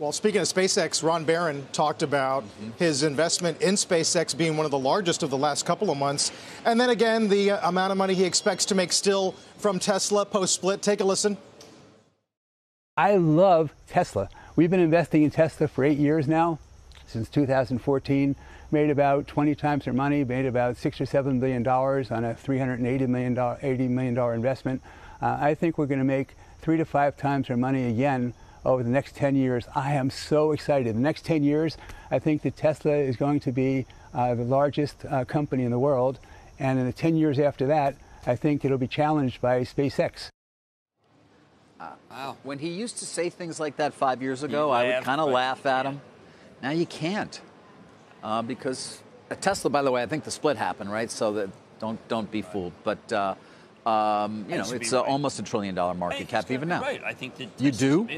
Well, speaking of SpaceX, Ron Barron talked about his investment in SpaceX being one of the largest of the last couple of months. And then again, the amount of money he expects to make still from Tesla post-split. Take a listen. I love Tesla. We've been investing in Tesla for 8 years now, since 2014. Made about 20 times their money, made about $6 or $7 billion on a $380 million investment. I think we're going to make 3 to 5 times their money again over the next 10 years. I am so excited. The next 10 years, I think that Tesla is going to be the largest company in the world. And in the 10 years after that, I think it'll be challenged by SpaceX. Wow. When he used to say things like that 5 years ago, I would kind of laugh at him. Now you can't. Because Tesla, by the way, I think the split happened, right? So that don't be fooled. But you know, it's almost $1 trillion market cap even now. Right. I think that you do.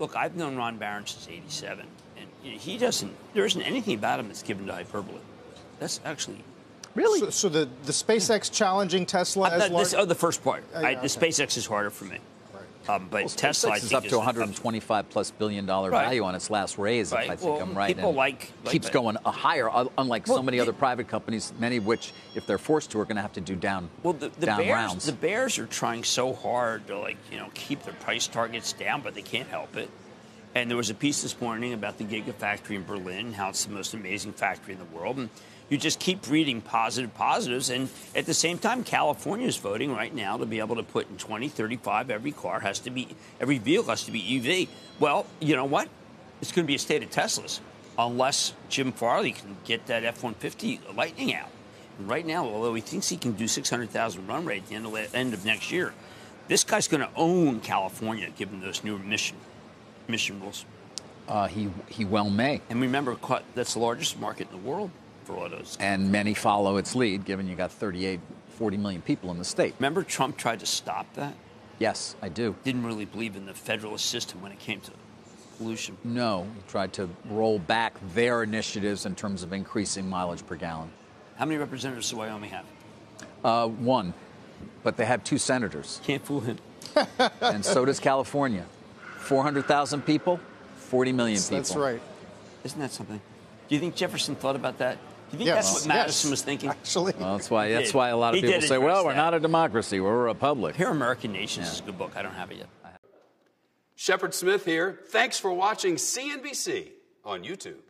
Look, I've known Ron Barron since '87, and he doesn't. There isn't anything about him that's given to hyperbole. That's actually really. So the SpaceX challenging Tesla as large. Oh, the first part. The SpaceX is harder for me. But well, Tesla is up to $125+ billion value on its last raise, if I think I'm right. People like keeps going higher, unlike so many other private companies, many of which, if they're forced to, are going to have to do down rounds. The bears are trying so hard to, like, you know, keep their price targets down, but they can't help it. And there was a piece this morning about the Gigafactory in Berlin, how it's the most amazing factory in the world. And you just keep reading positives. And at the same time, California is voting right now to be able to put in 2035, every vehicle has to be EV. Well, you know what? It's going to be a state of Teslas unless Jim Farley can get that F-150 Lightning out. And right now, although he thinks he can do 600,000 run rate at the end of next year, this guy's going to own California given those new emission rules. He well may. And remember, that's the largest market in the world. Autos. And many follow its lead, given you got 40 million people in the state. Remember Trump tried to stop that? Yes, I do. Didn't really believe in the federalist system when it came to pollution. No, he tried to roll back their initiatives in terms of increasing mileage per gallon. How many representatives do Wyoming have? One, but they have 2 senators. Can't fool him. And so does California. 400,000 people, 40 million people. That's right. Isn't that something? Do you think Jefferson thought about that? Do you think that's what Madison was thinking? Actually, well, that's why a lot of people say, well, we're not a democracy, we're a republic. Here, American Nations is a good book. I don't have it yet. Shepard Smith here. Thanks for watching CNBC on YouTube.